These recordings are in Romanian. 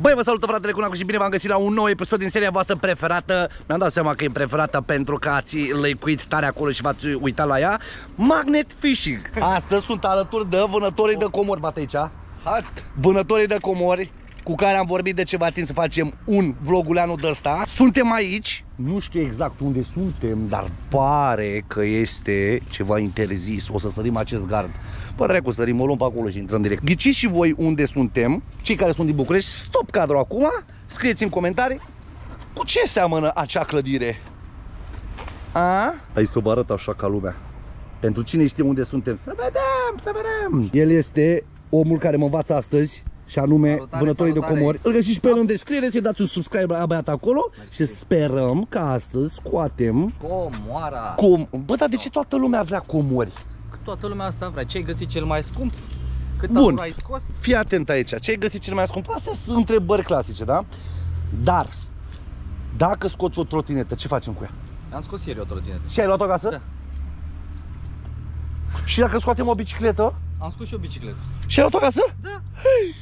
Băi, vă salută fratele Conacu și bine v-am găsit la un nou episod din seria voastră preferată. Mi-am dat seama că e preferată pentru că ați lăicuit tare acolo și v-ați uitat la ea. Magnet Fishing. Astăzi sunt alături de vânătorii de comori, bate aici. Vânătorii de comori cu care am vorbit de ceva timp să facem un vloguleanu de ăsta. Suntem aici, nu știu exact unde suntem, dar pare că este ceva interzis. O să sărim acest gard. Bă, dracu, sărim, o luăm pe acolo și intrăm direct. Ghiciți și voi unde suntem, cei care sunt din București. Stop cadrul acum, scrieți în comentarii cu ce seamănă acea clădire. A? Hai să vă arăt așa ca lumea. Pentru cine știe unde suntem, să vedem, să vedem. El este omul care mă învață astăzi, și anume salutare, vânătorii salutare de comori. Îl găsiți pe el în descriere, să-i dați un subscribe la băiat acolo. Mersi. Și sperăm că astăzi scoatem comoara. Bă, dar de ce toată lumea vrea comori? Că toată lumea asta vrea. Ce-ai găsit cel mai scump? Cât bun, ai scos? Fii atent aici. Ce-ai găsit cel mai scump? Astea sunt întrebări clasice, da? Dar dacă scoți o trotinetă, ce facem cu ea? Am scos ieri o trotinetă. Și ai luat-o acasă? Da. Și dacă scoatem o bicicletă? Am scos și o bicicletă. Și ai luat-o acasă? Da. Hei.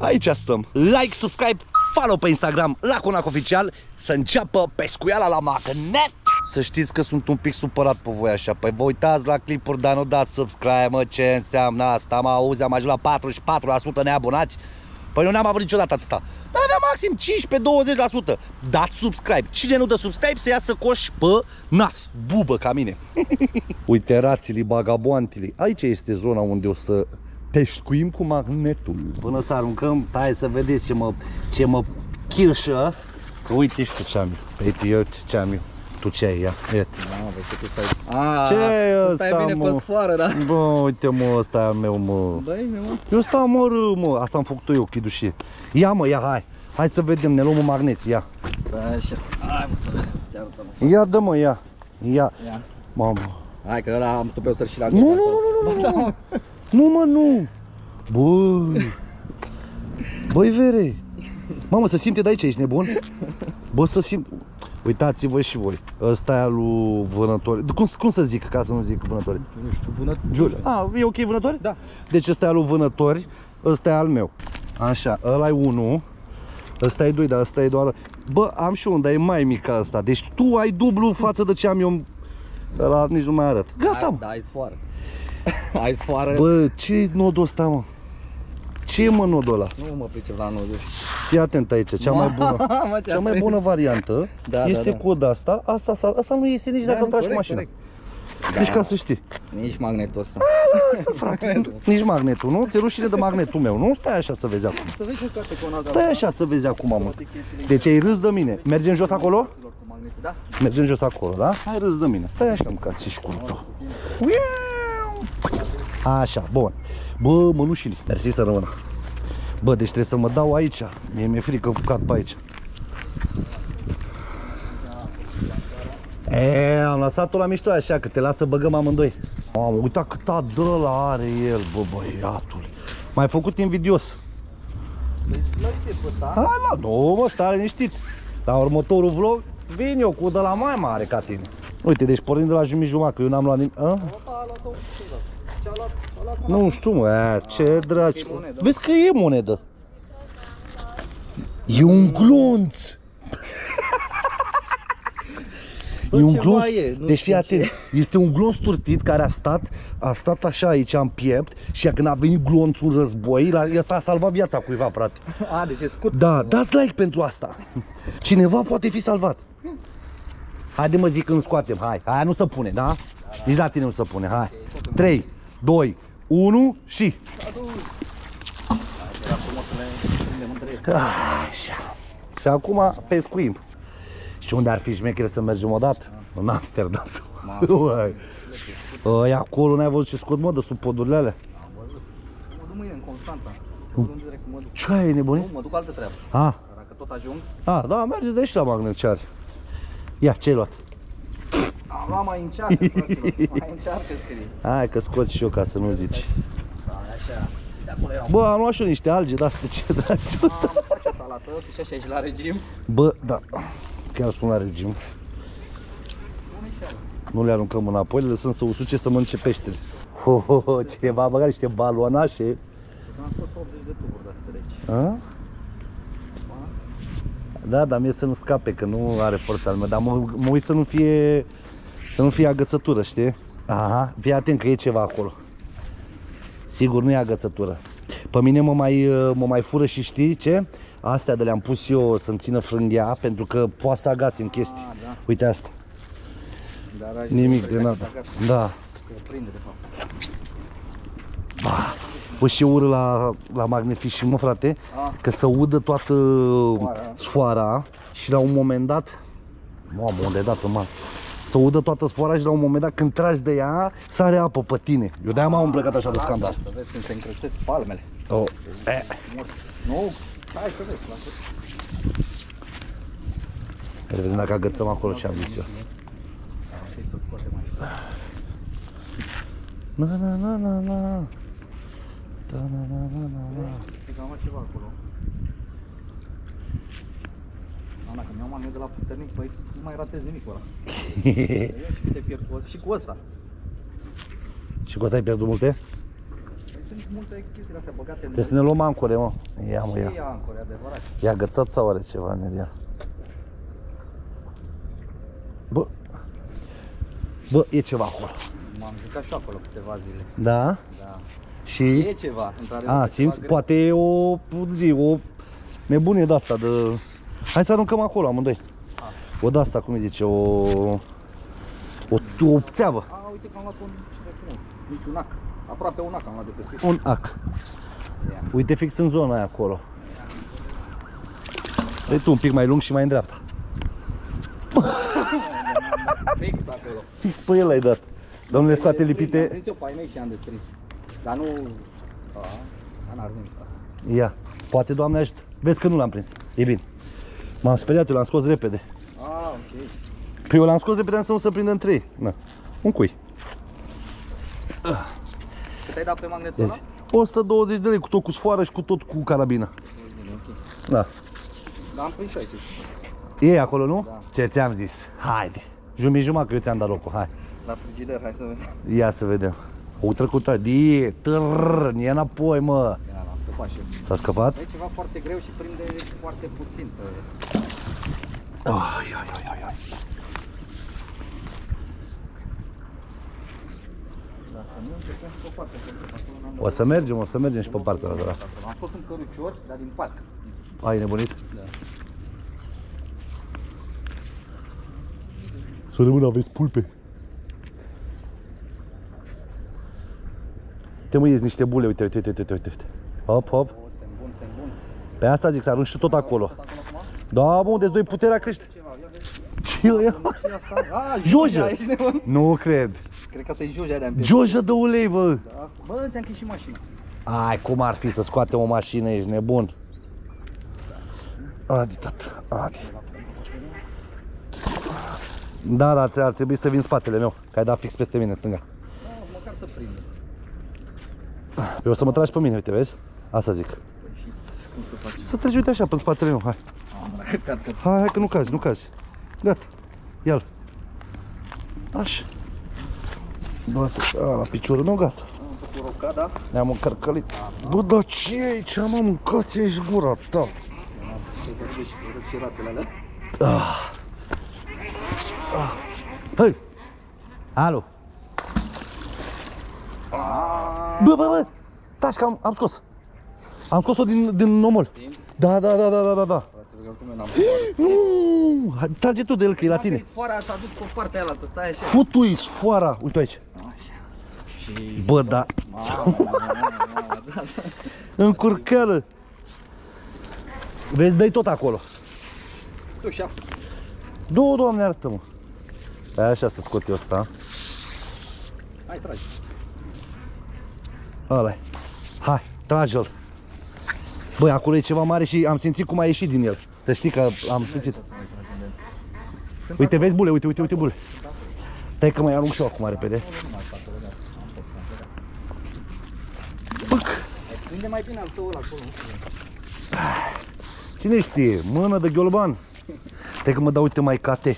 Aici stăm. Like, subscribe, follow pe Instagram la Conacu Oficial. Să înceapă pescuiala la Magnet. Să știți că sunt un pic supărat pe voi așa. Păi vă uitați la clipuri, dar nu dați subscribe, mă, ce înseamnă asta? Mă auzi, am ajuns la 44% neabonați. Păi nu ne-am avut niciodată atâta. Dar avea maxim 15-20%. Dați subscribe. Cine nu dă subscribe să iasă coș pe nas. Bubă ca mine. Uite rațile, bagaboantile. Aici este zona unde o să pescuim cu magnetul. Până să aruncăm, hai să vedeți ce mă chirșă. Că uite și tu ce am eu. Uite eu ce am eu. Tu ce ai, ia, ia. Mamă, vezi că tu stai... Aaaa, tu stai asta, bine mă, pe sfoară, da? Bă, uite mă, ăsta e al meu, mă. Băi, mă. Eu stau mă, mă, asta am făcut eu, chidușie. Ia mă, ia, hai. Hai să vedem, ne luăm un magnet, ia. Stai așa, hai mă să vedem, ce arătă mă. Ia, dă mă, ia, ia. Ia. Mamă. Hai că ăla am tupeu să-l și la gândit. Nu, nu, nu, nu, nu. Nu, mă, nu! Bă! Băi, vere! Mamă, se simte de aici, ești nebun? Bă, să simt... Uitați-vă și voi, ăsta e al lui vânători. Cum să zic, ca să nu zic vânători? Nu știu, vânători. A, e ok vânători? Da. Deci ăsta e al lui vânători, ăsta e al meu. Așa, ăla e 1, ăsta e 2, dar ăsta e doar... Bă, am și un, dar e mai mic ca ăsta. Deci tu ai dublu față de ce am eu... Ăla nici nu mai arăt. Gata, mă! Da, ai sfoară. Ai sfoară. Bă, ce-i nodul ăsta, mă? Ce e, mă, nodul ăla? Nu mă pricep la nodul. Fii atent aici, cea mai bună, cea mai bună variantă da, este da, da, cod asta. Asta nu iese nici da, dacă îmi tragi mașina. Deci da, ca să știi. Nici magnetul ăsta. A, lasă, frate. Nici magnetul, nu? Ți-e rușine de magnetul meu, nu? Stai așa să vezi acum. Să vezi ce scoate Conacu. Stai așa să vezi acum, mă. Deci ai râs de mine. Mergem jos acolo? Da. Mergem jos acolo, da? Hai râs de mine. Stai așa, măcați și cultul. Așa, bun. Bă, mănușile. Mersi să rămână. Bă, deci trebuie să mă dau aici. Mie mi-e frică că cad pe aici. E, am lăsat-o la mișto așa, că te las să băgăm amândoi. Mamă, uita cât adăla are el, bă, băiatul. M-ai făcut invidios. Deci lăsi-l pe ăsta. Hai, la, nu, mă, stai liniștit. La următorul vlog vin eu cu de la mai mare ca tine. Uite, deci pornind de la jumătate, că eu n-am luat nimic. Nu știu, mă, ce dragi. Vezi că e monedă. E un glonț. E un glonț. Deci fii atent. Este un glonț turtit care a stat așa aici în piept și când a venit glonțul în război, ăsta a salvat viața cuiva, frate. A, deci e scurt. Da, dați like pentru asta. Cineva poate fi salvat. Haide mă zic când scoatem, hai. Aia nu se pune, da? Nici la tine nu se pune, hai. 3, 2, 1 și... Așa. Și acum pescuim. Și unde ar fi șmecher să mergem odată? În Amsterdam. E acolo, n-ai văzut ce scot, mă, de sub podurile alea? Am văzut. Mă duc mâine în Constanța. Ce ai, e nebunit? Nu, mă duc altă treabă. Dacă tot ajung... A, da, mergeți de aici la Magnet, ce are. Ia, ce-ai luat? Am luat mai încearcă, fraților, mai încearcă scrie. Hai că scot și eu ca să nu zici. Așa, de acolo erau. Bă, am luat și eu niște alge, dar asta ce dragi sunt. Am făcut o salată, și așa ești la regim. Bă, da, chiar sunt la regim. Nu le aruncăm înapoi, le lăsăm să usuce să mănânce peștele. Ho, cineva a băgat niște balonașe. Am scos 80 de tuburi de astea de aici. Da, dar mie să nu scape, că nu are forța al meu, dar mă uit să nu fie, agățătură, știi? Aha, fii atent că e ceva acolo. Sigur nu e agățătură. Pe mine mă mai fură și știi ce? Astea de le-am pus eu să-mi țină frânghia, pentru că poate să agați în chestii. A, da. Uite asta. Dar nimic de nada. Da. Bă, și ură la Magnet Fishing, mă frate, că se udă toată sfoara și la un moment dat, mamă, unde ai dat-o, mă? Se udă toată sfoara și la un moment dat când tragi de ea, sare apă pe tine. Eu de-aia m-am umplecat așa de scandal. Să vezi când se încrățesc palmele. Oh. Nu? Hai să vezi, vedem dacă agățăm acolo ce am zis eu. Na na na na na. Da, na, na, na, na, na. E cam ceva acolo. Ana, că mi-am de la puternic, păi nu mai ratez nimic ăla. Și te pierd cu ăsta. Și cu ăsta. Și cu ăsta ai pierdut multe? Păi sunt multe chestiile astea băgate. Trebuie să ne luăm ancore, mă. Ia, mă, ia. I-a agățat sau are ceva în el? Bă. Bă, e ceva acolo. M-am jucat și acolo câteva zile. Da? Da. Și e ceva, simți? Poate e o zi, o nebunie de asta de... Hai să aruncăm acolo amândoi. O de asta, cum îi zice, o țeavă. A, uite că am luat un ac. Aproape un ac am luat de pescuit. Un ac. Uite fix în zona aia acolo. Dă-i tu un pic mai lung și mai în dreapta. Fix acolo. Fix pe el l-ai dat. Domnule, scoate lipite. Am prins eu pe ai mei și am desprins. Dar nu... n-ar nimic asta. Ia, poate Doamne ajută. Vezi că nu l-am prins, e bine. M-am speriat, eu l-am scos repede. Ah, ok. Păi eu l-am scos repede, am să nu se prindă în trei. Na, un cui. Cât ai dat pe magnetul ăla? 120 de lei, cu tot cu sfoară și cu tot cu carabina. Okay. Da. Dar am prins și aici. E acolo, nu? Da. Ce ți-am zis? Haide. Jumătate că eu ți-am dat locul, hai. La frigider, hai să vedem. Ia să vedem. O trecută, die, târrrr, ia înapoi, mă! L-am scăpat și eu. S-a scăpat? E ceva foarte greu și prinde foarte puțin pe... Ai. O să mergem, și pe partea asta. Am fost în căruciori, dar din parc. Ai nebunit? Da. Să rămână, aveți pulpe. Te mâiezi niște bule, uite. Hop. Semn bun. Pe asta zic, să arunci tot acolo. Da, mă, unde-ți doi puterea crește. Ce-l ia? Jojă! Nu cred. Cred că să-i jojă de-aia. Jojă de ulei, bă! Bă, ți-am închis și mașina. Ai, cum ar fi să scoatem o mașină, ești nebun. Adi, tata, adi. Da, dar ar trebui să vin spatele meu, că ai dat fix peste mine, stânga. Da, măcar să prindem. Eu o să mă tragi pe mine, uite, vezi? Asta zic. Cum să faci? Să treci, uite așa, pe spatele meu, hai. Hai că nu cazi. Gata. Ia-l. Așa. La piciorul meu, gata. Ne-am încărcălit. Bă, dar ce-i? Ce am mâncat? Ți-ai și gura ta. Și rațele alea. Hăi! Alo! Bă! Taci că am scos. Am scos-o din omol. Da. Nu! Trage tu de el, că e la tine. Sfoara s-a dus pe partea aia, stai așa. Futui sfoara. Uite aici. Bă, da. Încurcălă. Vezi, dă-i tot acolo. Tu și-a. Du, Doamne, arată-mă. Așa să scot eu ăsta. Hai, trage. Ăla-i. Hai, trage-l. Băi, acolo e ceva mare și am simțit cum a ieșit din el. Să știi că am simțit. Uite, vezi bule, uite bule. Stai că mai arunc și eu acum repede. Pâc! Prinde mai bine al tău ăla acolo. Cine știe? Mână de gheolban. Stai că mă dau, uite, mai cate.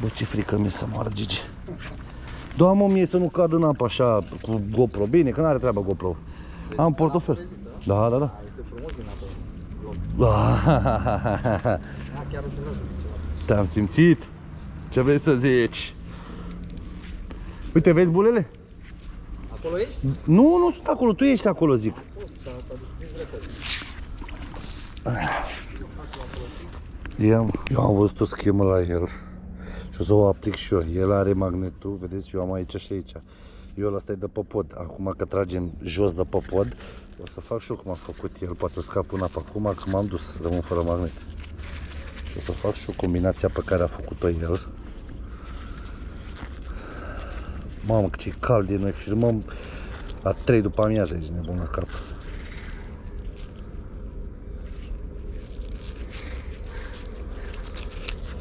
Bă, ce frică mi-e să moară Gigi. Doamne, mie să nu cad în apă așa cu GoPro, bine, că n-are treaba GoPro. Am portofel. Da. Este frumos din apă. vlog. Da, chiar o să vreau să zic ceva. Te-am simțit? Ce vrei să zici? Uite, vezi bulele? Acolo ești? Nu, nu sunt acolo, tu ești acolo, zic. A fost, dar s-a distrins repede. Eu am văzut o schemă la el și o să o aplic și eu. El are magnetul, vedeți, eu am aici și aici. Eu ăla stai de pe pod. Acum că tragem jos de pe pod, o să fac și eu cum a făcut el. Poate scap în apă acum, că m-am dus, rămân fără magnet. Și o să fac și eu combinația pe care a făcut-o el. Mamă, ce cald e, noi filmăm la 3 după amiază, ești nebun la cap.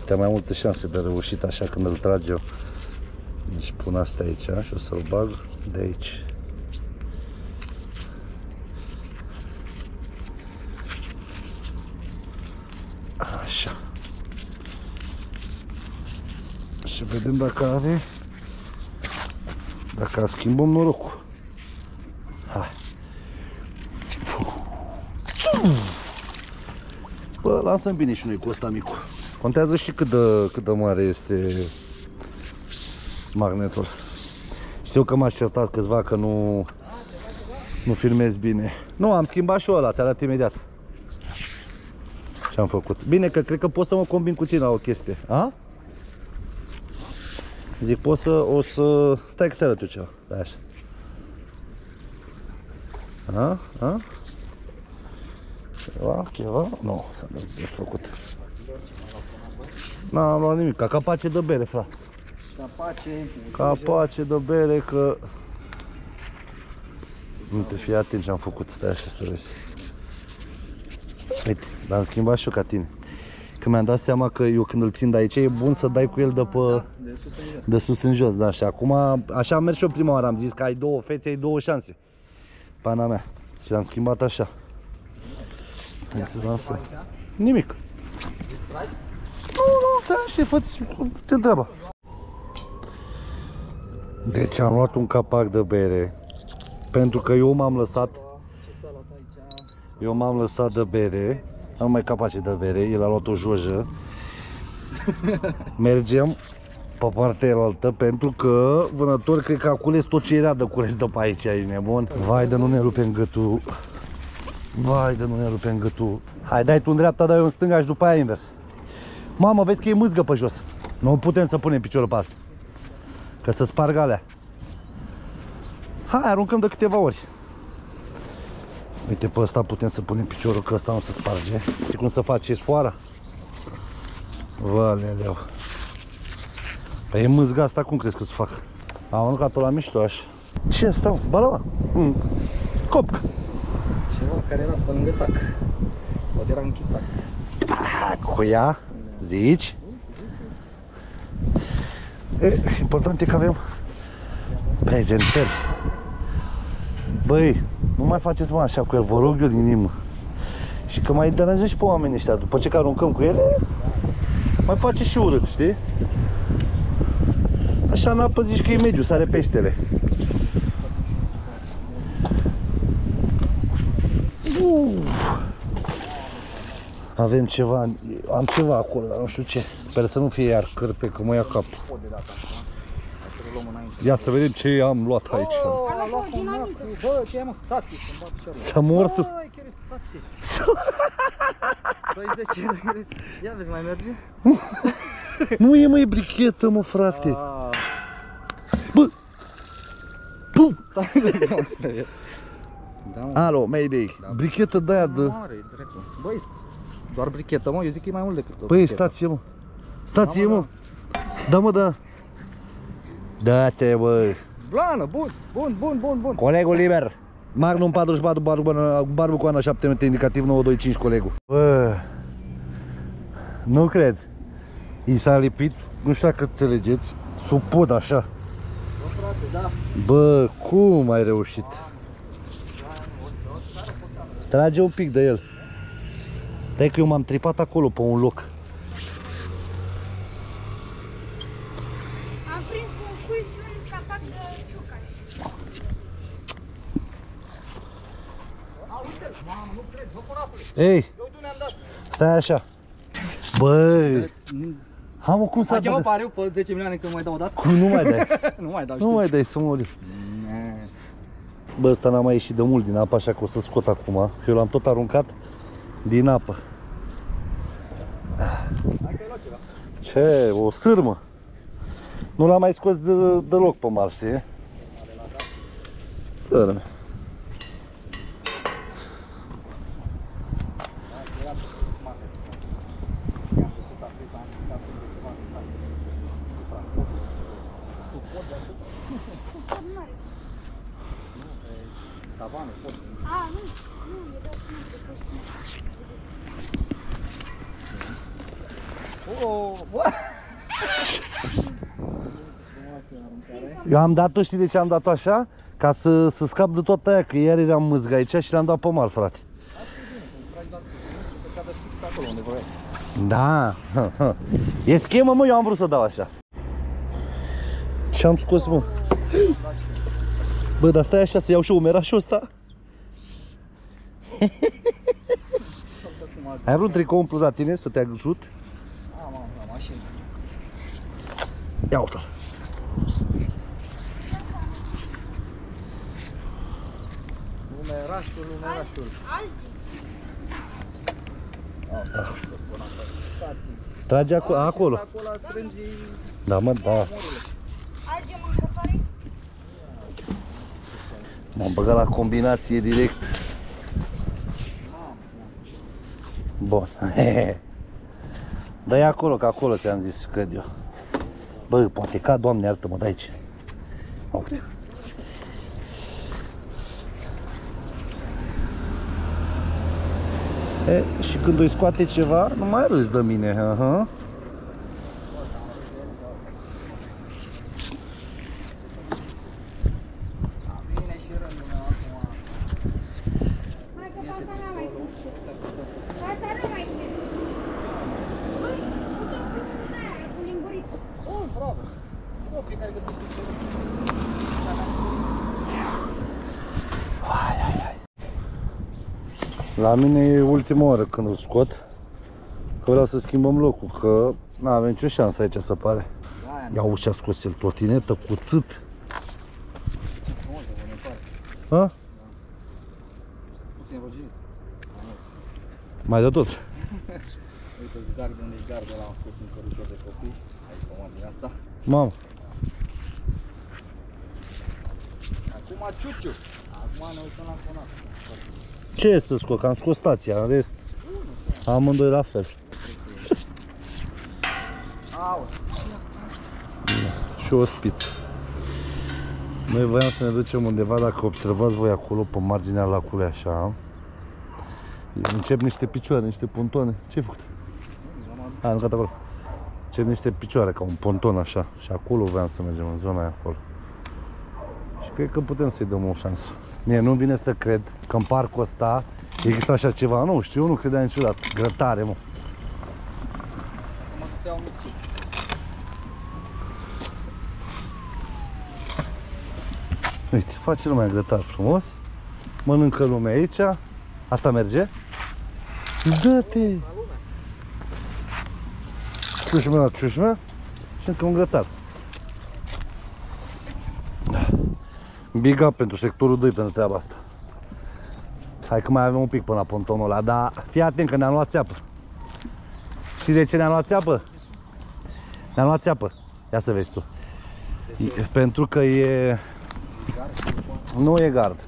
Te-am mai multe șanse de reușit, așa, când îl trag eu. Deci pun asta aici și o să-l bag de aici. Așa. Și vedem dacă are... Dacă schimbăm norocul. Hai. Bă, lansăm bine și noi cu ăsta micu. Contează și cât de mare este magnetul. Știu că m-aș certat câțiva că nu filmez bine. Nu, am schimbat și ăla, ți-a dat imediat. Ce-am făcut? Bine, că cred că pot să mă combin cu tine la o chestie. A? Zic, pot să, stai că ți-arăt eu ceva. Așa. A? A? Ceva? Nu, s-a desfăcut. N-am luat nimic, ca capace de bere, frate. Capace de bere, că... Uite, fii atent ce am făcut, stai așa să vezi. Uite, dar am schimbat și eu ca tine. Că mi-am dat seama că eu când îl țin de aici, e bun să dai cu el de, de sus în jos. Da, și acum, așa am mers și eu prima oară, am zis că ai două fețe, ai două șanse. Pana mea. Și l-am schimbat așa. Nimic. Nu, stai, fă-ți treaba. Deci am luat un capac de bere. Pentru că eu m-am lăsat. Eu m-am lăsat de bere. Am mai capace de bere, el a luat o jojă. Mergem pe partea cealaltă, pentru că vânător cred că a cules tot ce era de cules de pe aici, aici nebun. Vai de nu ne rupem gâtul. Vai de nu ne rupem gâtul. Hai, dai tu în dreapta, dai eu în stânga și după aia invers. Mamă, vezi că e mâzgă pe jos. Nu putem să punem piciorul pe asta. Că să spargă alea. Hai, aruncăm de câteva ori. Uite, pe ăsta putem să punem piciorul, că ăsta nu se sparge. Și cum să face foara? Valeu. Păi e mâzga asta, cum crezi că să fac? Am aruncat-o la mișto așa. Ce stau? Balava? Cop. Ceva care era pe lângă sac. Poate era închis sac. Cu ea, zici? E, important e că avem prezentări. Băi, nu mai faceți mă așa cu el, vă rog eu din inimă. Și că mai deranjez și pe oamenii ăștia, după ce că aruncăm cu ele, mai face și urât, știi? Așa în apă zici că e mediu, sare peștele. Avem ceva, am ceva acolo, dar nu știu ce. Sper să nu fie iar cârpe, că mă ia cap. Ia să vedem ce am luat aici. S-a mort. Ia vezi, mai merge? Nu e mai brichetă, mă, frate. Bă! Pum! Alo, Mayday. Brichetă de-aia de... Băi, doar brichetă, mă, eu zic că e mai mult decât o brichetă. Păi, stați-i, mă. Stați-i, mă. Da, mă, da. Da-te, bă. Blană, bun. Colegul liber. Magnum 44, barbucoana 7 minute, indicativ 925, colegul. Bă, nu cred. I s-a lipit, nu știu dacă înțelegeți, sub pod, așa. Bă, frate, da. Bă, cum ai reușit? Trage un pic de el. Stai că eu m-am tripat acolo, pe un loc. Am prins un cui și un capac de ciucaș. Ei, Stai așa. Băi. Hamă, cum s-a dat? Pariu pe 10 milioane că mai dau o dată. Cum nu mai dai? Nu mai dau, știu. Nu mai dai, să mori. Bă, ăsta n-a mai ieșit de mult din apă, așa că o să scot acum. Eu l-am tot aruncat din apă. Hai că-i luat ceva. Ce? O sârmă. Nu l-am mai scos deloc pe mar, știi? Sârmă. Eu am dat-o, știi de ce am dat-o așa? Ca să scap de toată aia, că ieri eram mâzgă aici și le-am dat pe mar, frate. Da, e schemă, mă, eu am vrut să dau așa. Ce-am scos, mă? Bă, dar stai așa, să iau și umerașul ăsta. Ai vrut tricou umplut la tine, să te ajut? Am, la mașină. Ia uite-l. Numerașul, numerașul. Trage acolo, acolo. Da, mă, da. M-am băgat la combinație direct. Bun. Dă-i acolo, că acolo ți-am zis, cred eu. Bă, poate ca, Doamne, iartă-mă, de aici. Uite. E, și când îi scoate ceva, nu mai râzi de mine. Aha. La mine e ultima oră când îl scot, că vreau să schimbăm locul, că n-avem nicio șansă aici, se pare. Ia uși, a scos el trotinetă cu țât. Ha? Puțin ruginit. Mai de tot. Uite, exact de unde ești gardă, l-am scos un cărucior de copii, aici pe marginea asta. Mamă! Acum ciuciu! Acum ne uităm la Conacu. Ce să scot? Că am scos stația, în rest amândoi la fel. Și o spiță. Noi voiam să ne ducem undeva, dacă observați voi acolo, pe marginea lacului, așa. Încep niște picioare, niște pontoane. Ce-ai făcut? A, nu, gata, acolo. Încep niște picioare, ca un ponton, așa. Și acolo voiam să mergem, în zona aia, acolo. Și cred că putem să-i dăm o șansă. Mie nu-mi vine să cred că în parcul ăsta există așa ceva. Nu știu, eu nu credeam niciodată. Grătare, mă. Uite, face lumea grătar frumos. Mănâncă lumea aici. Asta merge? Dă-te! Ciușme la ciușme și încă un grătar. Big up pentru sectorul 2 pentru treaba asta. Hai că mai avem un pic până la pontonul ăla, dar fii atent că ne-am luat țeapă. Știi de ce ne-am luat țeapă? Ne-am luat țeapă. Ia să vezi tu. Pentru că e... Nu e gard.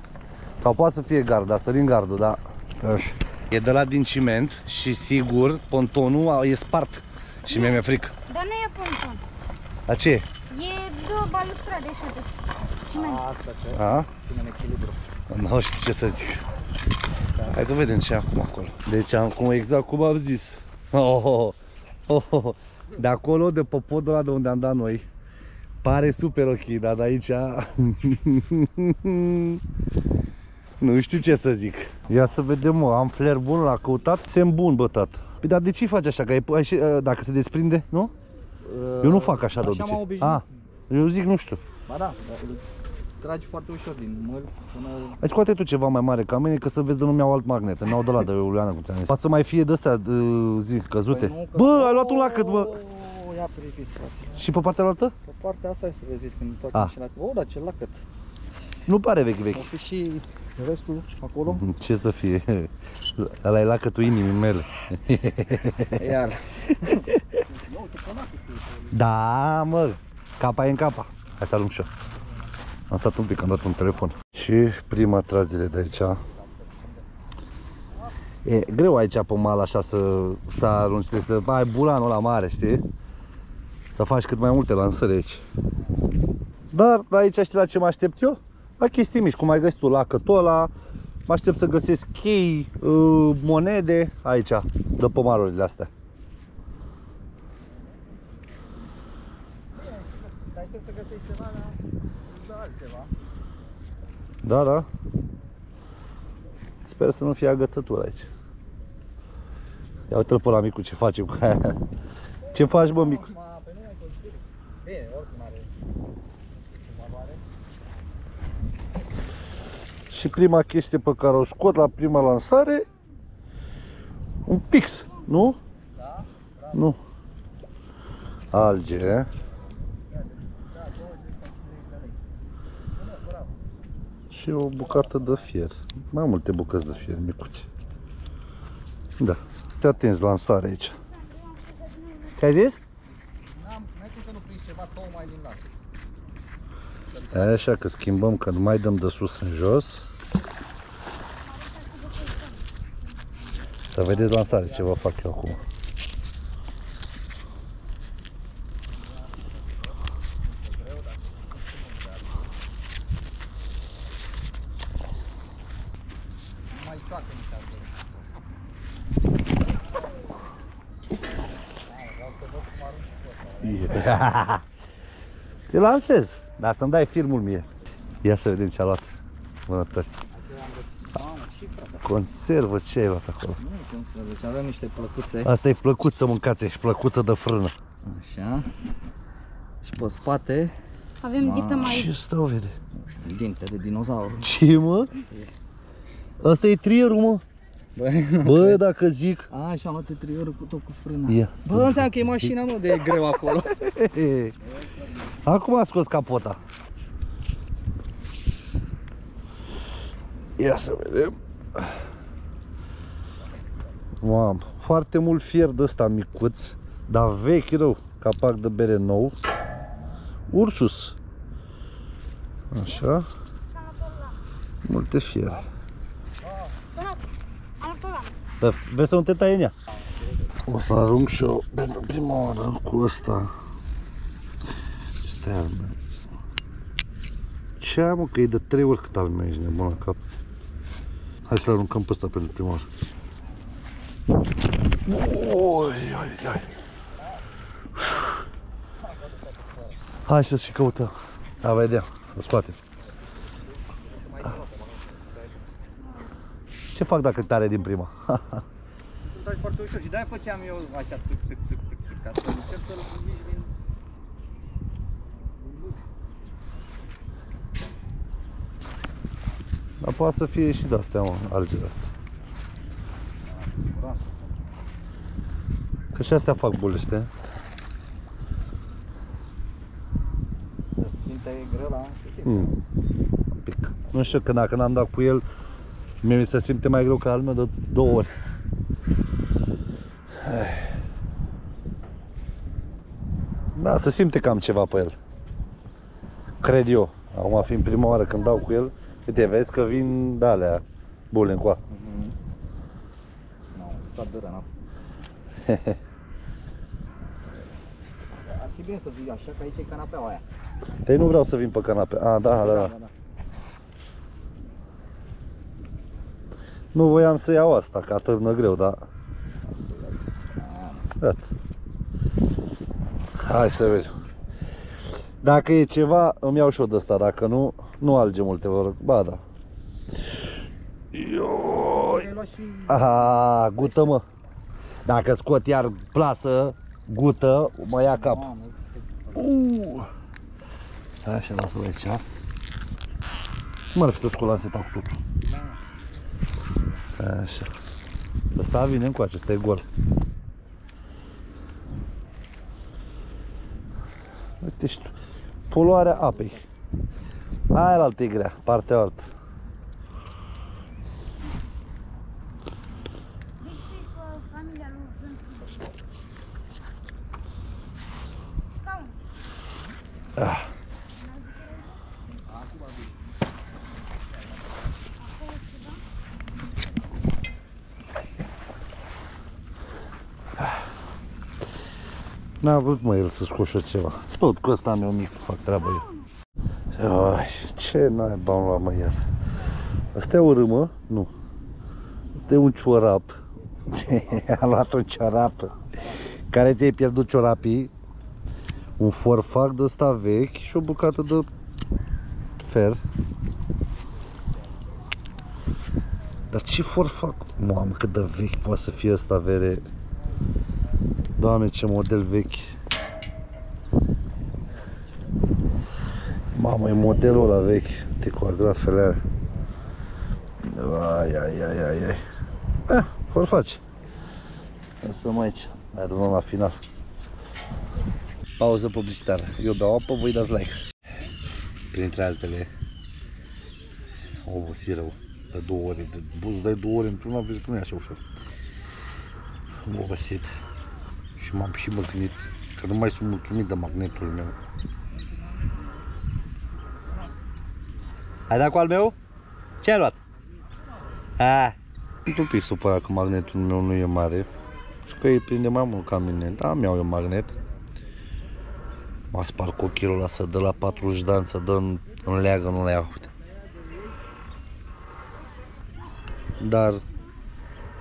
Sau poate să fie gard, dar sărim gardul, da. E de la din ciment și sigur pontonul e spart. Și mi-e frică. Dar nu e ponton. Dar ce e? E două balustrade de șoate. Asta ce? A? Ține în echilibru. Nu știu ce să zic. Hai că vedem ce e acum acolo. Deci acum exact cum am zis. De acolo, de pe podul ăla de unde am dat noi. Pare super ok, dar de aici... Nu știu ce să zic. Ia să vedem, mă, am flair bun, l-a căutat. Semn bun, bă, tată. Păi, dar de ce faci așa? Că dacă se desprinde, nu? Eu nu fac așa de obicei. Așa m-am obișnuit. Eu zic, nu știu. Ba da, tragi foarte ușor din măl până... Ai scoate tu ceva mai mare ca mine, că să vezi de nu-mi iau alt magnet, îmi iau de la de Iuliana, cum ți-am zis. Poate să mai fie de astea, zi, căzute. Păi nu, că... Bă, ai luat un lacăt, bă! Ia privi spațiile. Și pe partea altă? Pe partea asta, hai să vezi când întoarcem și lacăt. O, dar ce lacăt! Nu pare vechi. O fi și restul acolo. Ce să fie? Ăla e lacătul inimii mele. Iar. Da, mă, capa e în capa. Hai să alung și eu. Am stat un pic, am dat un telefon. Și prima tragere de aici. E greu aici pe mal așa să arunci, să ai bulanul ăla mare, știi? Să faci cât mai multe lansări aici. Dar aici știi la ce mă aștept eu? La chestii mici, cum ai găsit tu lacătul ăla. Mă aștept să găsesc chei, monede aici, de pe malurile astea. Să găsești ceva, dar altceva. Da, da. Sper să nu fie agățătură aici. Ia uite-l pe la micu ce face cu aia. Ce faci, bă, micu? Bine, oricum are. Și prima chestie pe care o scot la prima lansare, un pix, nu? Da, bravo. Nu. Alge. Și o bucată de fier, mai multe bucăți de fier micuți. Da, te atingi lansarea aici. Ce ai zis? N-ai cum să nu prinzi ceva tocmai din lansă. Așa că schimbăm, că nu mai dăm de sus în jos. Să vedeți lansarea ce vă fac eu acum. Ți lansez, dar să-mi dai filmul mie. Ia să vedem ce a luat Vanatorii. Conservă, ce ai luat acolo? Nu e conservă, deci avem niște plăcuțe. Asta e plăcuță, mâncați, și plăcuță de frână. Așa. Și pe spate avem dita mai... Ce stau vede? Nu știu, dinte de dinozaur. Ce, mă? Asta e trierul, mă. Bă, dacă zic... A, și-am luat triorul cu tot cu frâna. Yeah. Bă, înseamnă că e mașina, nu de e greu acolo. Acum a scos capota. Ia să vedem. Mamă, foarte mult fier de ăsta micuț, dar vechi rău, capac de bere nou. Ursus. Așa. Multe fiere. Dar vezi să nu te tai în ea. O să arunc și eu pentru prima oară cu ăsta. Șterbe. Ce am, mă, că e de 3 ori cât al meu, ești nebun la cap. Hai să-l aruncăm pe ăsta pentru prima oară. Oi, oi, oi. Hai să-l și căutăm. Da, vedem, să-l scoatem. Ce fac dacă tare din prima? Sunt tragi foarte ușor și de-aia făceam eu așa, ca să încep să-l mici din... Dar poate să fie și de-astea, mă, argele astea. Că și astea fac bulește. Să simte greu la... Un pic. Nu știu, că dacă n-am dat cu el, mie mi se simte mai greu ca al meu de 2 ori. Da, se simte că am ceva pe el. Cred eu. Acum fiind prima oară când dau cu el, uite, vezi că vin de alea bule încoa. Ar fi bine să vii așa, că aici e canapeaua aia. Ei, nu vreau să vin pe canapea. Ah, da, da, da. Nu voiam să iau asta, că atârnă greu, dar... Gata. Hai să vedem. Dacă e ceva, îmi iau și eu de asta, dacă nu, nu alge multe, vă rog. Ba, da. Aha, gută, mă. Dacă scot iar plasă, gută, mă ia cap. Așa, lasă-l aici. Mă rog, să scol lanseta cu tupul. Așa. Ăsta vine încoace, ăsta e gol. Uite și tu. Poluarea apei. Aia altă e grea, partea altă. Ah. N-a vrut, mă, el să scoșă ceva. Tot cu ăsta mi-o mic, fac treaba eu. Ai, ce naiba am luat, mă, iar. Asta e o râmă? Nu. Asta e un ciorap. A luat un ciorap. Care ți-ai pierdut ciorapii? Un forfac de ăsta vechi și o bucată de fer. Dar ce forfac? Mamă, cât de vechi poate să fie ăsta, vere. Doamne, ce model vechi. Mamă, e modelul ăla vechi. Uite cu agrafele alea. Ai, ai, ai, ai, ai. Ah, vor face. Lăsăm aici. Mai adunăm la final. Pauză publicitară. Eu beau apă, voi dați like. Printre altele. Obosi rău. De 2 ore. Poți să dai 2 ore într-una, vezi că nu e așa ușor. Am obosit. Și m-am și mărgânit că nu mai sunt mulțumit de magnetul meu. Ai dat cu al meu? Ce ai luat? Ah. Sunt un pic supărat că magnetul meu nu e mare și că îi prinde mai mult ca mine. Da, mi-au eu magnet. M-a spart cochilul ăla, să dă la 40 de ani, să dă în leagă, nu le iau. Dar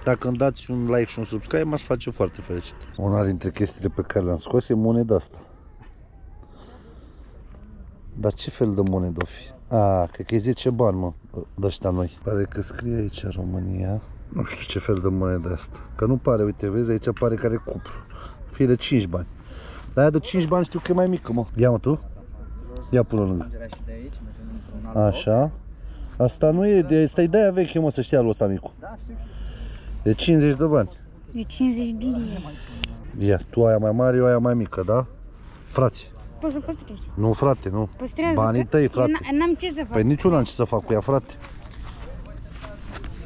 dacă îmi dați un like și un subscribe, m-aș face foarte fericit. Una dintre chestiile pe care le-am scos e moneda asta. Dar ce fel de monedă o fi? A, cred că e 10 bani, mă, de ăștia noi. Pare că scrie aici România. Nu știu ce fel de monedă asta. Că nu pare, uite, vezi, aici pare că are cupru. Fie de 5 bani. Dar aia de 5 bani știu că e mai mică, mă. Ia, mă, tu? Ia, pune lângă. Așa. Asta nu e, de, asta e de aia veche, mă, să știa lui ăsta micu. Da, știu. E 50 de bani. E 50 de lei. Ia, tu aia mai mare, eu aia mai mică, da? Frați. Poți să păstrezi. Nu, frate, nu. Păstrează. Banii tăi, frate. N-am ce să fac. Păi niciuna am ce să fac cu ea, frate.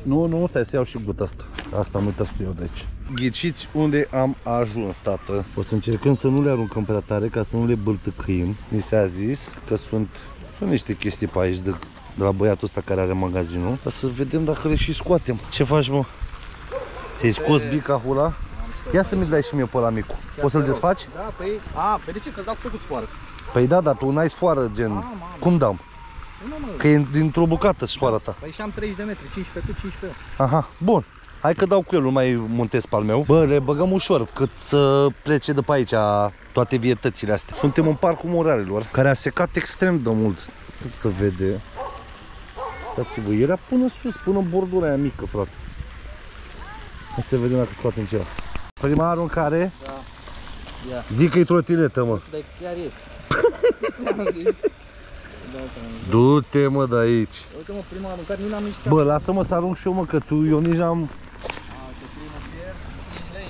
Nu, nu, stai să iau și guta asta. Asta am uitat eu de aici. Ghiciți unde am ajuns, tată. O să încercăm să nu le aruncăm prea tare, ca să nu le bâltăcâim. Mi s-a zis că sunt niște chestii pe aici de la băiatul ăsta care are magazinul. O să vedem dacă le și scoatem. Ce faci, mă? Ți-ai scos bica hula? Ia să-mi dai și mie pe ăla micu. Poți să-l desfaci? Da, păi... A, păi de ce? Că-ți dau tot cu sfoară. Păi da, dar tu n-ai sfoară, gen... A, cum dam? Că e dintr-o bucată sfoara ta. Păi și am 30 de metri, 15 tu, 15 eu. Aha, bun. Hai că dau cu el, nu mai montez pe al meu. Bă, le băgăm ușor, cât să plece de pe aici toate vietățile astea. Suntem în Parcul Morarilor, care a secat extrem de mult. Cât se vede. Uitați-vă, era până sus, până bordura aia mică, frate. Hai să vedem dacă scoatem ceva. Prima aruncare? Da. Ia. Zic că e trotinetă, mă. Da, chiar e. Ți-am zis. Du-te, mă, de aici. Uite, mă, prima aruncare, nu l-am mișcat. Bă, lasă-mă să arunc și eu, mă, că tu, eu nici n-am... A, te primă pierd, 5 lei.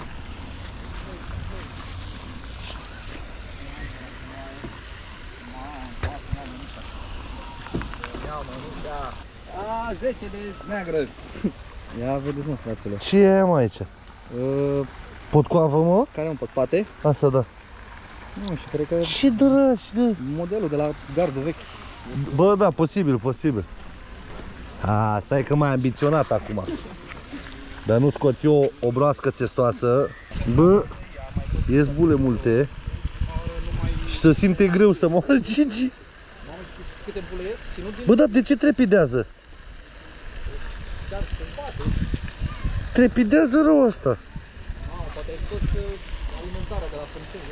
Ia, mă, rușa. A, 10 de neagră. Ia vedeți, mă, frațele. Ce e, mă, aici? Potcoavă, mă? Care am pe spate? Asta, da. Nu, și cred că... Ce dragi, de... Modelul de la gardul vechi. Bă, da, posibil, posibil. A, stai că m-ai ambiționat acum. Dar nu scot eu o broască țestoasă. Bă, ies bule multe. Și se simte greu să mă arăt, Gigi. Bă, dar de ce trepidează? Trepidează rău asta. Mamă, poate ai scos alimentarea de la fântâni.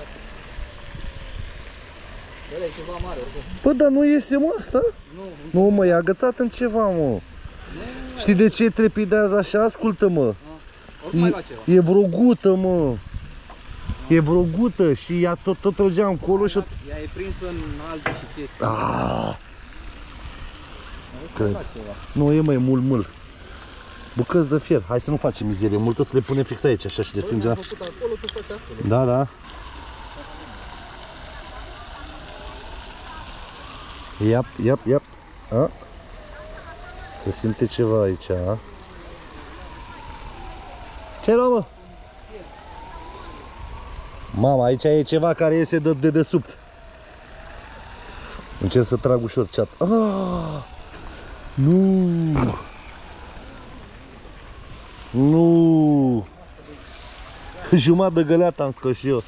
Bă, e ceva mare oricum. Bă, dar nu iese, mă, asta? Nu, nu, mă, e agățat în ceva, mă. Știi de ce trepidează așa? Ascultă-mă. E vreo gută, mă. E vreo gută și ea tot trăgeam colo și... Ea e prinsă în alge și chestii. Cred. Nu, e mai mult. Bucăți de fier. Hai să nu facem mizerie multă, să le punem fix aici, așa, și de stingea. Da, da. Iap, iap, iap. A? Se simte ceva aici, a? Ce luăm, mă? Mama, aici e ceva care iese de dedesubt. Încerc să trag ușor ceat. Ah! Nu! Nu! Jumătate de găleată am scos și eu.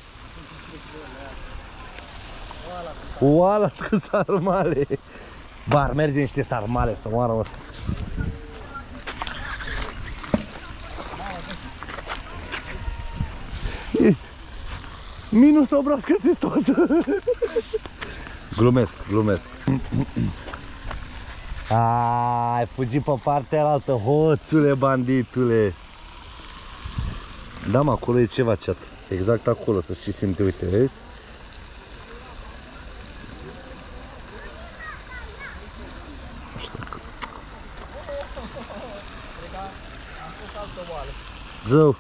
Oala cu sarmale. Bar, merge niște sarmale să moară ăsta. Minus o broască testoasă. Glumesc, glumesc. A, ai fugit pe partea altă, hoțule, banditule. Da, mă, acolo e ceva chat. Exact acolo, să știi, simte, uite, vezi? Zău.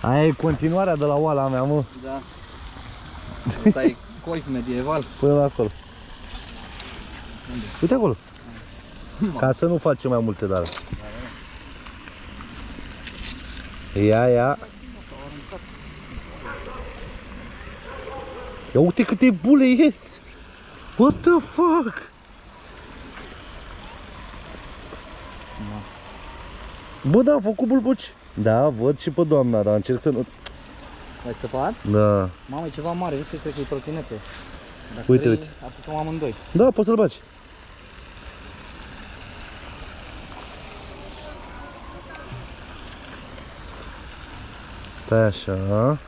Aia e continuarea de la oala mea, mă. Da. Asta e coif medieval. Până la acolo. Unde? Uite acolo. Ca să nu facem mai multe de alea. Ia, ia. Ia uite câte bule ies. What the fuck? Bă, da, am făcut bulbuci. Da, văd și pe doamna, dar încerc să nu... L-ai scăpat? Da. Mamă, e ceva mare, vezi că cred că e trotinete. Dacă uite, vrei, uite. Aplicăm amândoi. Da, poți să-l bagi. Stai așa. Îmi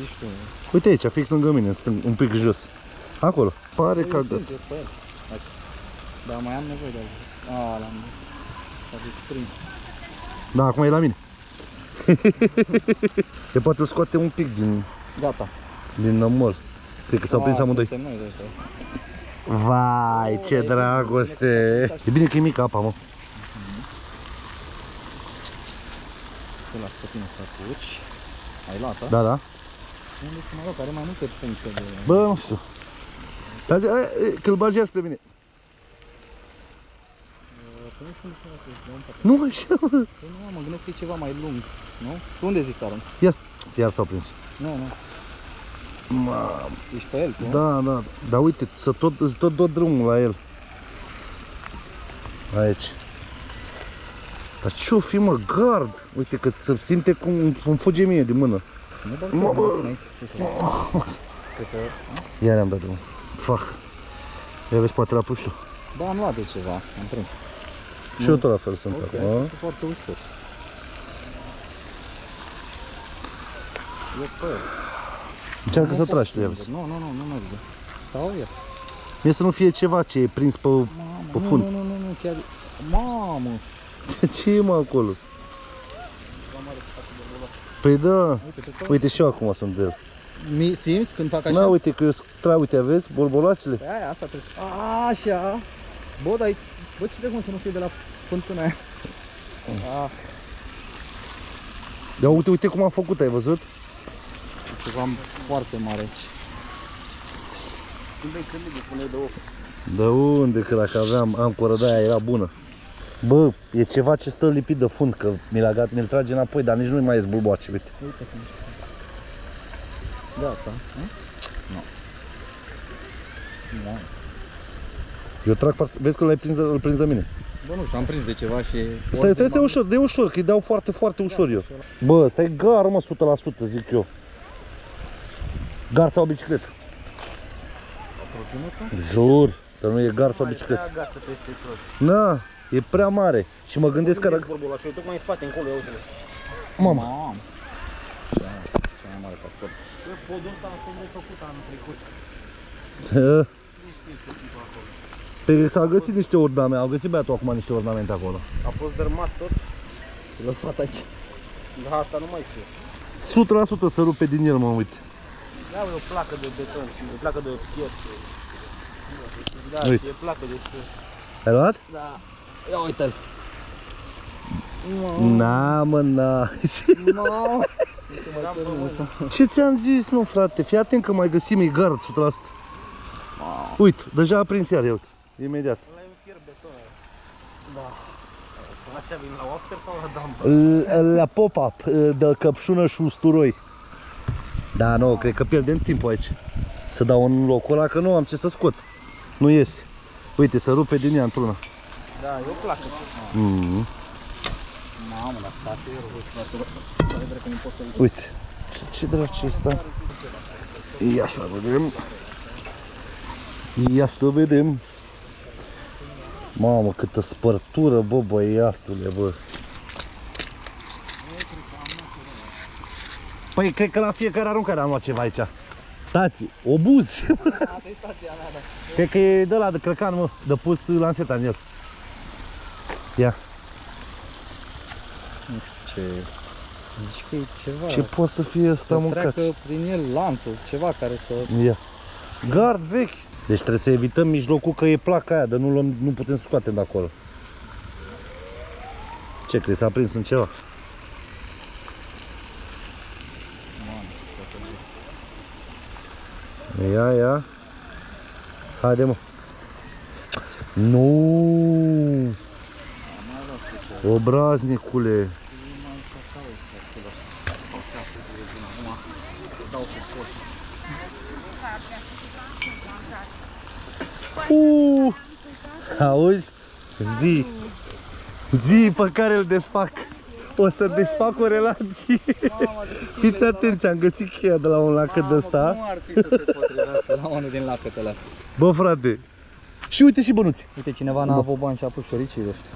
zici tu. Uite aici, fix lângă mine, un pic jos. Acolo. Pare că... Da, mai am nevoie de azi. A, l-am... S-a desprins. Da, acum e la mine. De poate îl scoate un pic din... Gata. Din nămol. Cred că s-au prins amândoi. Vai, ce dragoste! E bine că e mică apa, mă. Te las pe tine să apuci. Ai luat-o? Da, da. Unde să mă rog, are mai multe puncte de... Bă, nu știu. Că-l bagi iar spre mine. Nu mă știu. Nu, mă gândesc că e ceva mai lung, nu? Tu unde zici să arunc? Iar s-au prins. Nu, nu. Ești pe el, tu? Da, da, dar uite, să tot dă drumul la el. Aici. Dar ce-o fi, mă, gard? Uite că se simte cum fuge mie din mână. Mă, bă! Iar i-am dat drumul. Fac. Ia vezi, poate la puși tu. Ba, am luat de ceva, am prins. Și eu tot la fel sunt acum. Ok, sunt foarte ușor. Ies pe el. Încearcă să tragi, tu iarăși. Nu, nu, nu merge. Sau el. E să nu fie ceva ce e prins pe fund. Nu, nu, nu, chiar... Mamă! Ce e, mă, acolo? Păi da. Uite, și eu acum sunt de el. Simți când fac așa? Da, uite că eu trag, uite, vezi, bolbolacele. Pe aia, asta trebuie să... Așa! Bă, dar... Bă, ce de cum să nu fie de la fântâna aia? Ah. Ia uite, uite cum am făcut, ai văzut? Ceva foarte mare aici. Unde-i cârligă, pune-i de ochi. De unde, că dacă am corădaia, era bună. Bă, e ceva ce stă lipit de fund, că mi-l trage înapoi, dar nici nu-i mai ies bulboace, uite. Uite cum e. Gata, nu. Da. Eu trag part... Vezi că îl prins de mine. Bă, nu știu, am prins de ceva și... Stai, de ușor, de ușor, că îi dau foarte, foarte ușor eu. Bă, ăsta e gar, mă, 100%, zic eu. Gar sau bicicletă? Jur, că nu e gar sau bicicletă. Na, e prea mare. Și mă gândesc că... Tocmai în spate, încolo, ia uite-le. Mamă. Cea mai mare factor. Podul ăsta am făcut anul trecut. Nu știu ce tipul acolo. Păi s-au găsit niște ornamente, au găsit băiatul acum niște ornamente acolo. A fost dărmat tot și lăsat aici. Da, asta nu mai știu. 100% se rupe din el, mă, uite. Da, e o placă de beton, e o placă de fiert. Da, e placă de fiert. Ai luat? Da. Ia uite-l. Na, mă, na. Ce ți-am zis, nu, frate? Fii atent că mai găsim igard 100%. Uite, deja a prins iar, uite. Imediat. Ăla e un fier beton. Da. Așa vin la after sau la dump? La pop-up, de căpșună și usturoi. Da, nu, cred că pierdem timpul aici. Să dau în locul ăla, că nu am ce să scot. Nu iese. Uite, se rupe din ea într-una. Da, eu plac. Mamă, la spate, eu rog. Uite, ce dracu ăsta? Ia să vedem. Ia să vedem. Mamă, câtă spărtură, bă, băiatule, bă. Păi, cred că la fiecare aruncare am luat ceva aici. Tați, obuz. Asta e stația mea, da. Cred că e de ăla de crăcan, mă, de pus lanseta în el. Ia. Nu știu ce... Zici că e ceva... Ce poate să fie ăsta, mâncați? Să treacă prin el lanțul, ceva care să... Ia. Gard vechi. Deci trebuie să evităm mijlocul, că e placa aia, dar nu putem să scoatem de acolo. Ce crezi, s-a prins în ceva? Ia, ia. Haide, mă. Nu. Obraznicule. Auzi? Zi. Zi pe care îl desfac. O să desfac o relație. Fiți atenți, am găsit cheia de la un lacăt de ăsta. Cum ar fi să se potrivească la unul din lacătele astea? Bă, frate. Și uite și bănuți. Uite, cineva n-a avut bani și a pus șoricii ăștia.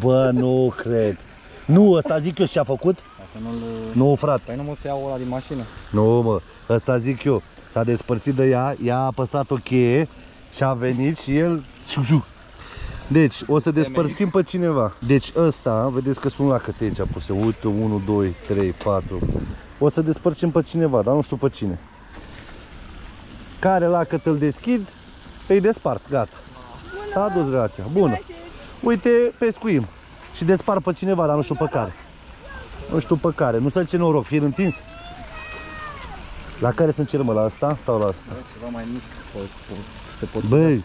Bă, nu cred. Nu, ăsta zic eu și-a făcut. Nu, frate. Păi nu mă să iau ăla din mașină. Nu, mă. Ăsta zic eu. S-a despărțit de ea, ea a apăsat o cheie. Și a venit și el. Deci, o să despărțim pe cineva. Deci ăsta, vedeți că sunt lacăte aici puse. Uite, 1, 2, 3, 4. O să despărțim pe cineva, dar nu știu pe cine. Care lacăt îl deschid, îi despart, gata. S-a dus relația, bună. Uite, pescuim. Și despart pe cineva, dar nu știu pe care. Nu știu pe care, nu să-l ce noroc, fie întins. La care sunt cel, mă, la asta sau la asta? Ceva mai mic. Băi,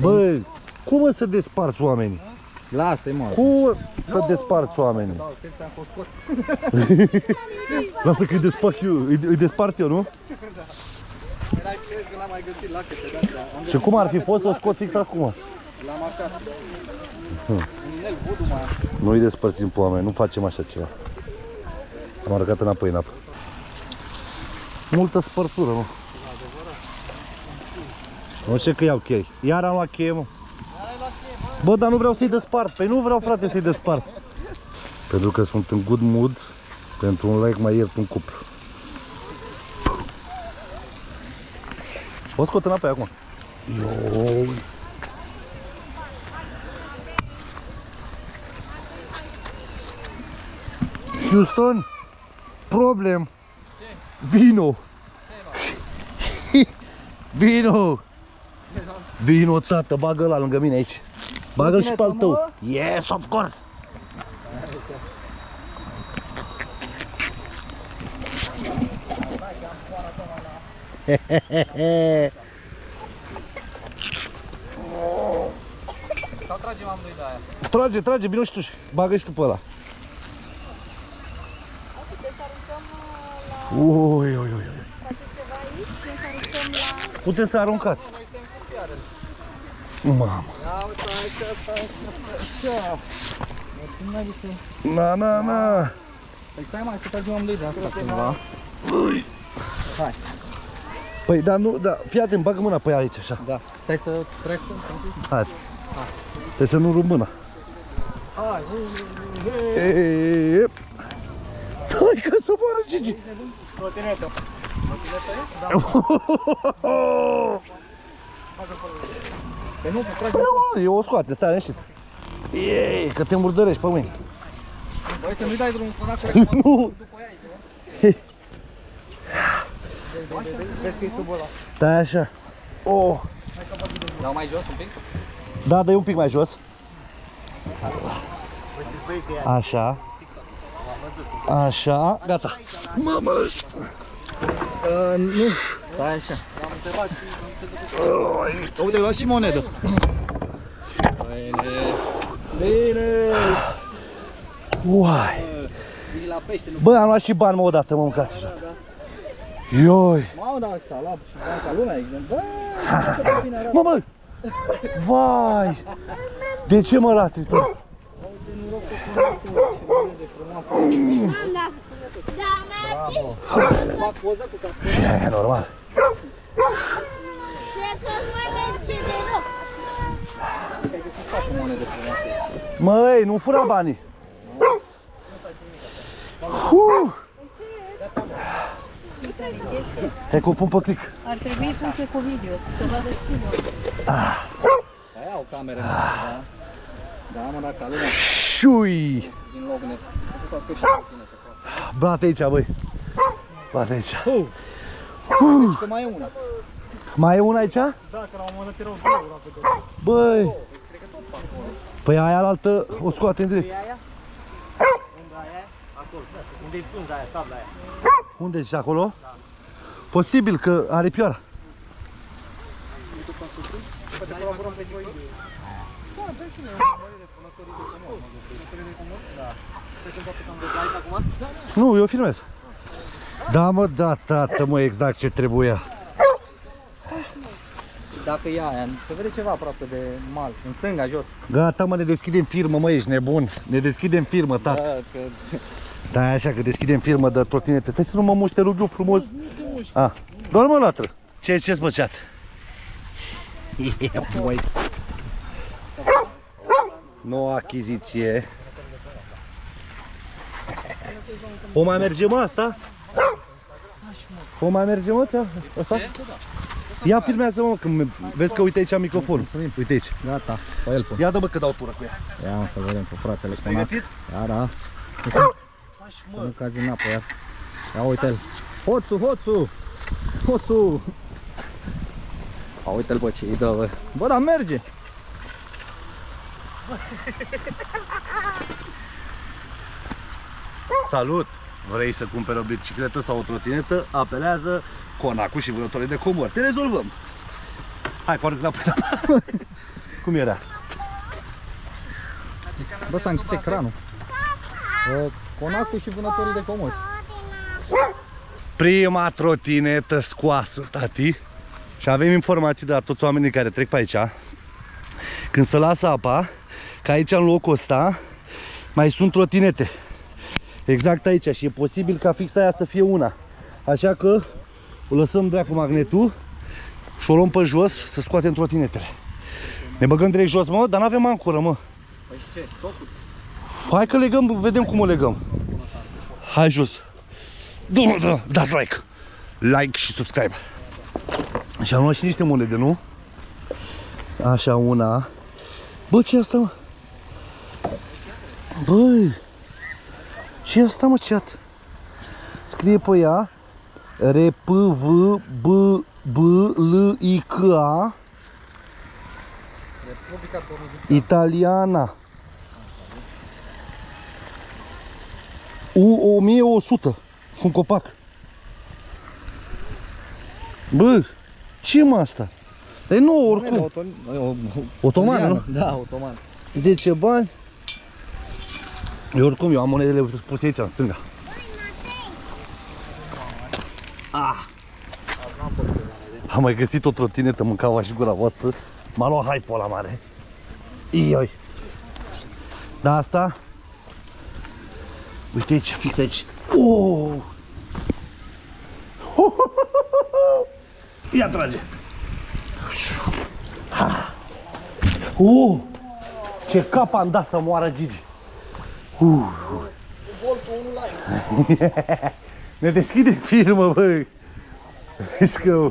băi, cum să desparți oamenii? Lasă-i, mă. Cum să desparți oamenii? Lasă că îi despart eu, nu? Și cum ar fi fost să o scot fix acum? L-am acasă. Nu îi despărțim pe oameni, nu facem așa ceva. Am arăcat înapoi în apă. Multă spărtură, mă. Nu știu că iau chei. Iar am luat cheie, mă. Bă, dar nu vreau să-i despart. Păi nu vreau, frate, să-i despart. Pentru că sunt în good mood. Pentru un like mai iert un cuplu. O scot înapoi acum. Ioi. Houston, problem. Vino. Vino. Vino, tată, bagă ăla lângă mine aici. Bagă-l și pe al tău. Yes, of course. Sau tragem amândoi de aia? Trage, trage, vino și tu. Bagă și tu pe ăla. Ui, ui, ui. Putem să aruncați. Mamă. Na, na, na. Păi stai, mai să tragem amândoi de asta cumva. Hai. Păi, dar nu, da, fii atent, bagă mâna pe ea aici așa. Da. Stai să trec. Hai. Trebuie să nu rup mâna. Hai. Stai că se moară Gigi. Trotinetă. Păi eu o scoate, stai liniștit. Ei, că te murdărești pe mâini. Băi, să nu-i dai drumul cu Conacu. Nu! Vezi că e sub ăla. Da, așa. Oh. Dau mai jos un pic? Da, dă-i un pic mai jos. Așa. Așa, gata. Mamă! Nu. Da, așa. Uite, luați și monedă. Bine! Uai! Bă, am luat și bani, mă, odată, mă, mâncați și odată. Ioi! Mamă, dar s-a luat și bani ca lumea aici, bă! Mă, mă! Vai! De ce mă latri tu? E normal. Măi, nu fura banii. Hai că o pun pe click. Ar trebui puse cu video, să vadă cine. Aia o cameră. Da, mă, dacă alunea. Șui! Din Logness. Trebuie să ascult și trotinete. Bate aici, băi. Bate aici. Deci că mai e una. Mai e una aici? Da, că la un moment dat erau două pe tot. Băi! Cred că tot pe acolo. Păi aia la altă o scoate în drept. Unde e aia? Acolo. Unde-i funda aia? Tabla aia. Unde zici? Acolo? Da. Posibil că are pioara. Păi colaborăm pe voi. Da, dă și noi o mărire de Vanatorii de comod. Vanatorii de comod? Da. Stai că-mi facă că am văzut acum? Da, da. Nu, eu filmez. Da, mă, da, tată, mă, exact ce trebuia. Dacă e aia, se vede ceva aproape de mal, în stânga, jos. Gata, mă, ne deschidem firmă, mă, ești nebun. Ne deschidem firmă, tată. Da, că... Da, așa, că deschidem firmă de trotinete. Stai să nu mă muști, te rog eu frumos. Nu te muști. Doar mă, latră. Ce-ți măceat? Ia, băi. Noua achiziție. O mai merge, mă, asta? O mai merge, mă, asta? Ia filmează, mă, când vezi că uite aici microfonul. Uite aici. Gata, pe el pun. Ia dă, bă, că dau tură cu ea. Ia, să vedem pe fratele Conacu. Ești pregătit? Da, da. Să nu cazi în apă, ia. Ia, uite-l. Hoțu, hoțu! Hoțu! A, uite-l, bă, ce-i dă, bă. Bă, dar merge! Salut! Vrei să cumperi o bicicletă sau o trotinetă? Apelează Conacu și Vanatorii de comori. Te rezolvăm! Hai, foarte înapoi. Cum era? Bă, s-a închis ecranul. Conacu și Vanatorii de comori. Prima trotinetă scoasă, tati. Și avem informații de la toți oamenii care trec pe aici. Când se lasă apa, că aici în locul ăsta mai sunt trotinete. Exact aici și e posibil ca fix aia să fie una. Așa că o lăsăm dracu magnetul și o luăm pe jos să scoatem trotinetele. Ne băgăm direct jos, mă, dar n-avem ancură, mă. Păi și ce? Tocul? Hai că legăm, vedem cum o legăm. Hai jos. Dați like. Like și subscribe. Și am luat și niște monede, nu? Așa, una. Bă, ce asta, mă? Băi! Ce asta, mă, chat? Scrie pe ea Repubblica Italiana 1100 cu un copac. Bă, ce, mă, asta? Dar e nouă, oricum. Otomană, nu? Da, otomană. 10 bani. Eu oricum, eu am monedele puse aici, în stânga. Am mai găsit o trotinetă, mâncava și gura voastră. M-a luat hype-ul ăla mare. Ioi. Dar asta... Uite aici, fix aici. Uuuu! Ia trage! Uuuu! Ce cap am dat să moară Gigi! Boltul 1 Lime. Ne deschide firmă, băi. Let's go.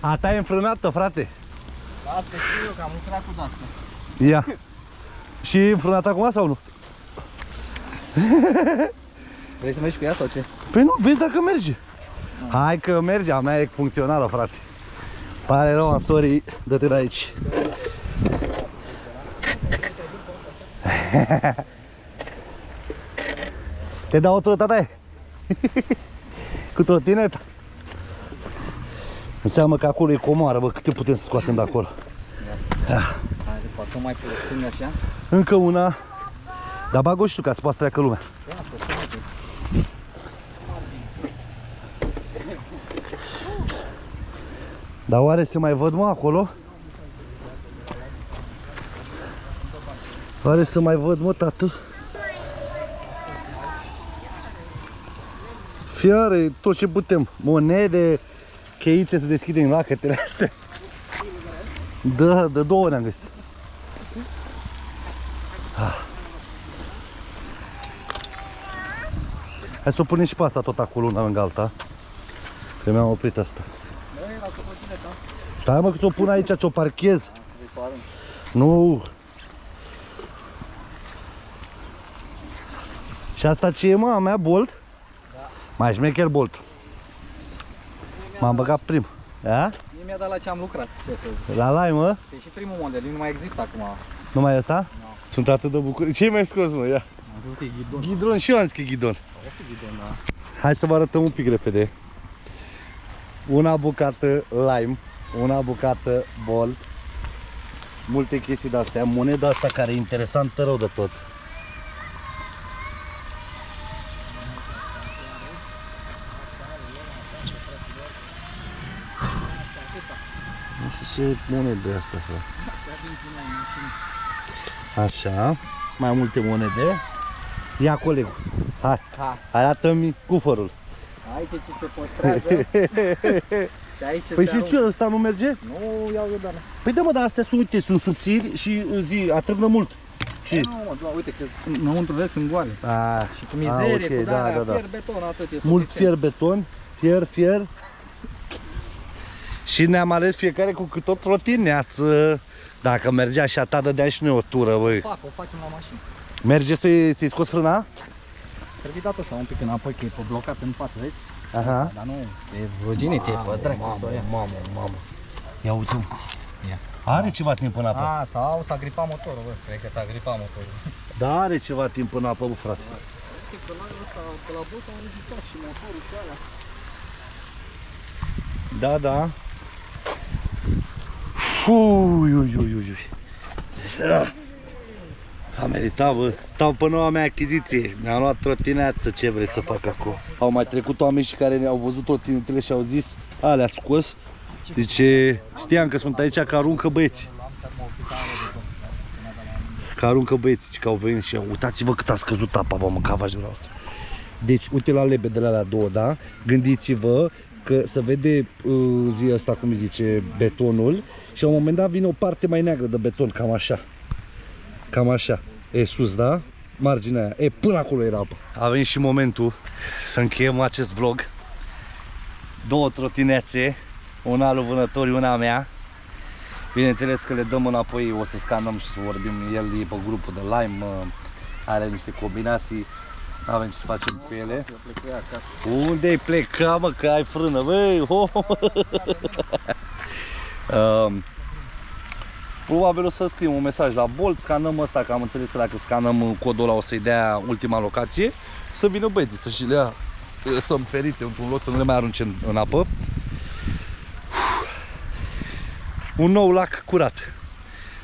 A ta e înfrânată, frate. Las că știu eu că am lucrat cu asta. Ia. Și e înfrânată acum sau nu? Vrei să mergi cu ea sau ce? Păi nu, vezi dacă merge. Hai că merge, a mea e funcțională, frate. Pare rău, sorry, dă-te de aici. Te dau o tură, tataie. Cu trotineta. Înseamnă că acolo e comoară, bă, câte putem să scoatem de acolo. Da. Hai, după mai plăstând așa. Încă una. Dar bag-o și tu, ca să poată să treacă lumea. Dar oare se mai văd, mă, acolo? Oare se mai văd, mă, tată? Fiare, tot ce putem. Monede, cheițe, să deschidem lacătele astea. Da, de două ori am găsit. Hai să o punem și pe asta tot acolo, una lângă alta. Că mi-am oprit asta. Stai, mă, că ți-o pun aici, ți-o parchez. Nu. Și asta ce e, mă, a mea, Bolt? Mai șmecher Bolt. M-am băgat prim. Da? Mi-a dat la ce am lucrat, ce să zic. La Lime, mă? E și primul model, nu mai există acum. Nu mai e ăsta? Nu. Sunt atât de bucurie. Ce mai scos, mă? Ia. Am văzut că e ghidon. Ghidon, și eu am zis că e ghidon. Da. Hai să vă arătăm un pic repede. Una bucată Lime, una bucată Bolt. Multe chestii de-astea. Moneda asta care e interesantă rău de tot. Ce monede asta, frate? Așa, mai multe monede. Ia, colegul, hai, arată-mi cufărul. Aici ce se păstrează. Și aici ce păi se și aruncă. Ce, ăsta nu merge? Nu, iau eu, doamna. Păi da, mă, dar astea sunt, uite, sunt subțiri și în zi atârnă mult. Ce? Nu, mă, doamna, uite că înăuntru vezi sunt goale. A, și cu mizerie, okay, cu da, da, da. Fier beton, atât e. Mult fier beton, fier. Și ne-am ales fiecare cu cât o trotineață. Dacă merge așa, ta dădea și noi o tură, băi. O facem la mașină. Merge să-i scoți frâna? Trebuie dat asta un pic înapoi, că e pe blocat în față, vezi? Aha. Asta, dar nu, e virginity, e pe dracu să o ia. Mamă, mamă. Ia uite-o. Are ceva timp în apă. A, sau s-a gripat motorul, bă. Cred că s-a gripat motorul. Da, are ceva timp în apă, bă, frate. Pe la ăsta, pe la bloc, am rezistat și motorul și alea. Da, da. Ui, ui, ui, ui. Da. A meritat, bă. Stau pe noua mea achiziție. Ne-am luat trotineață, ce vrei să fac acum? Au mai trecut oameni și care ne-au văzut trotinetele și au zis, a, le-a scos. Zice, știam că sunt aici, că aruncă băieți. Că aruncă băieți, că au venit și eu. Uitați-vă cât a scăzut apa, bă, mă, cava și vreau asta. Deci, uite la lebedele alea două, da? Gândiți-vă că se vede zi asta, cum îi zice, betonul. Și la un moment dat vine o parte mai neagră de beton, cam așa. Cam așa. E sus, da? Marginea aia. E, până acolo era apă. A venit și momentul să încheiem acest vlog. Două trotinețe, una lui Vanatorii, una mea. Bineînțeles că le dăm înapoi, o să scanăm și să vorbim. El e pe grupul de Lime, are niște combinații. N-avem ce să facem cu ele. Unde-ai plecat, mă, că ai frână, băi? Probabil o să scriem un mesaj la Bolt, scanăm asta, că am înțeles că dacă scanăm codul ăla o să-i dea ultima locație, să vină băieții, să și le ia, să-mi ferite într-un loc, să nu le mai arunce în apă. Un nou lac curat.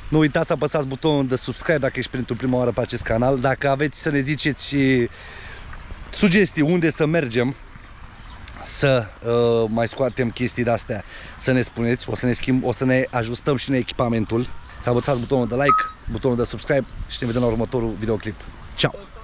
Nu uitați să apăsați butonul de subscribe dacă ești pentru prima oară pe acest canal. Dacă aveți să ne ziceți și sugestii unde să mergem, să mai scoatem chestii de-astea, să ne spuneți, o să ne ajustăm și noi echipamentul. Să apăsați butonul de like, butonul de subscribe și ne vedem la următorul videoclip. Ciao!